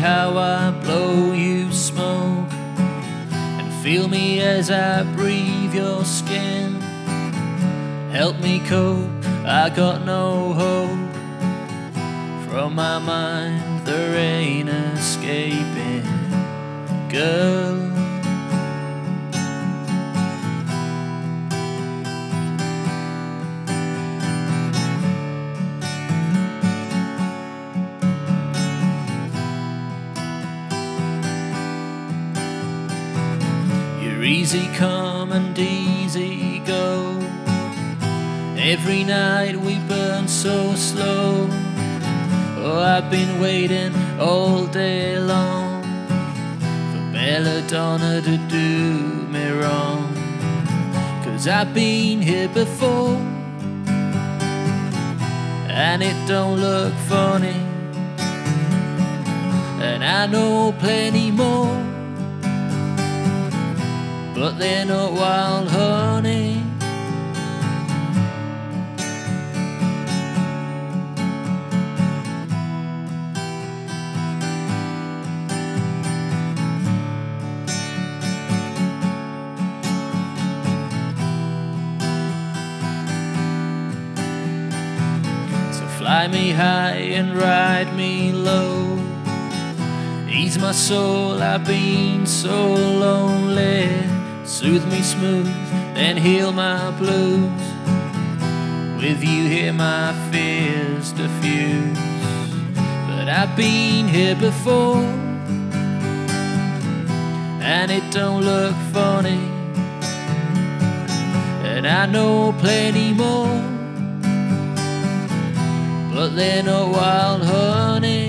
how I blow you smoke, and feel me as I breathe your skin. Help me cope, I got no hope. From my mind there ain't escaping, girl. Easy come and easy go. Every night we burn so slow. Oh, I've been waiting all day long for Belladonna to do me wrong. 'Cause I've been here before, and it don't look funny, and I know plenty more, but they're not wild honey. So fly me high and ride me low. Ease my soul, I've been so lonely. Soothe me smooth and heal my blues. With you here my fears diffuse. But I've been here before, and it don't look funny, and I know plenty more, but they're not wild honey.